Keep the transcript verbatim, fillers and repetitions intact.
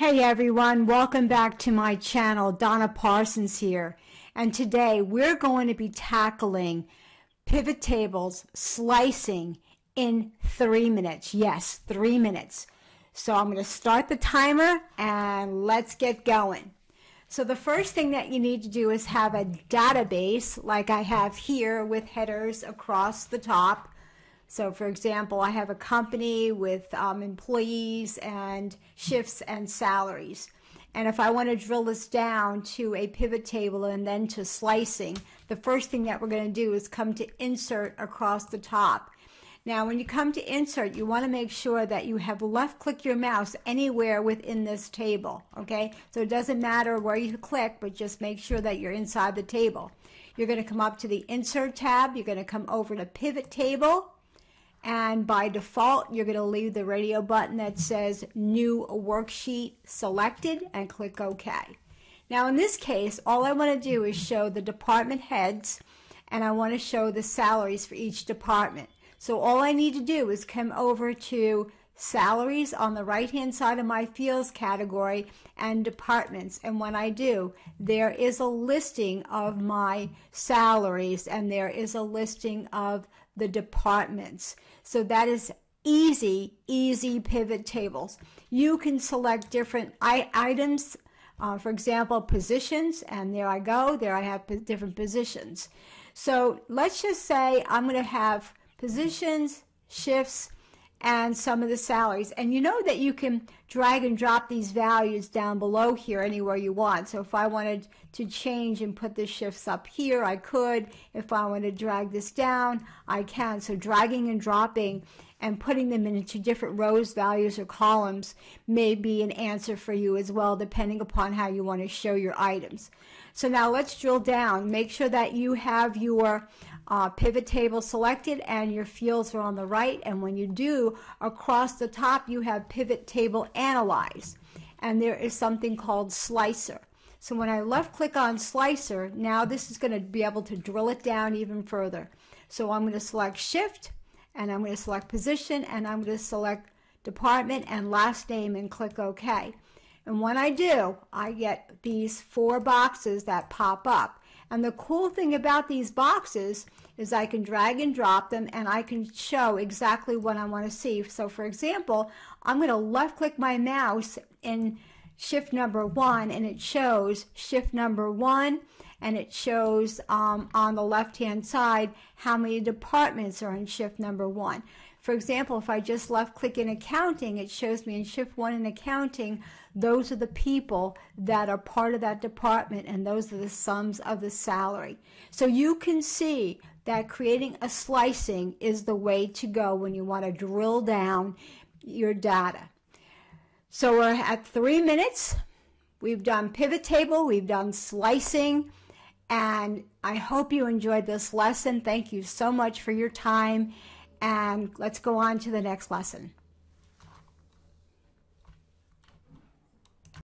Hey everyone, welcome back to my channel. Donna Parsons here, and today we're going to be tackling pivot tables slicing in three minutes. Yes, three minutes. So I'm going to start the timer and let's get going. So the first thing that you need to do is have a database like I have here with headers across the top. So for example, I have a company with um, employees and shifts and salaries. And if I want to drill this down to a pivot table and then to slicing, the first thing that we're going to do is come to insert across the top. Now when you come to insert, you want to make sure that you have left click your mouse anywhere within this table, okay? So it doesn't matter where you click, but just make sure that you're inside the table. You're going to come up to the insert tab, you're going to come over to pivot table, and by default, you're going to leave the radio button that says New Worksheet Selected and click OK. Now in this case, all I want to do is show the department heads, and I want to show the salaries for each department. So all I need to do is come over to Salaries on the right-hand side of my Fields category and Departments. And when I do, there is a listing of my salaries, and there is a listing of the departments. So that is easy, easy pivot tables. You can select different items, uh, for example, positions, and there I go. There I have different positions. So let's just say I'm going to have positions, shifts, and some of the salaries. And you know that you can drag and drop these values down below here anywhere you want. So if I wanted to change and put the shifts up here, I could. If I want to drag this down, I can. So dragging and dropping and putting them into different rows, values, or columns may be an answer for you as well, depending upon how you want to show your items. So now let's drill down. Make sure that you have your uh, pivot table selected and your fields are on the right. And when you do, across the top, you have pivot table analyze. And there is something called slicer. So when I left click on slicer, now this is going to be able to drill it down even further. So I'm going to select shift, and I'm going to select position, and I'm going to select department and last name and click OK. And when I do, I get these four boxes that pop up. And the cool thing about these boxes is I can drag and drop them, and I can show exactly what I want to see. So for example, I'm going to left click my mouse in shift number one, and it shows shift number one, and it shows um, on the left-hand side how many departments are in shift number one. For example, if I just left-click in accounting, it shows me in shift one in accounting, those are the people that are part of that department, and those are the sums of the salary. So you can see that creating a slicing is the way to go when you want to drill down your data. So we're at three minutes. We've done pivot table, we've done slicing, and I hope you enjoyed this lesson. Thank you so much for your time, and let's go on to the next lesson.